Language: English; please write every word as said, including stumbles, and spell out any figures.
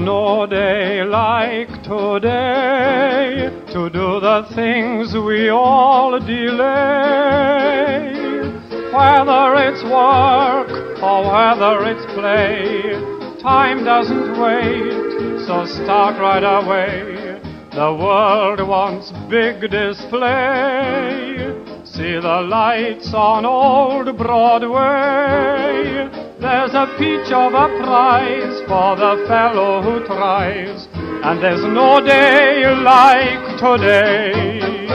no day like today to do the things we all delay. Whether it's work or whether it's play, time doesn't wait, so start right away. The world wants big display. See the lights on old Broadway. There's a peach of a prize for the fellow who tries, and there's no day like today.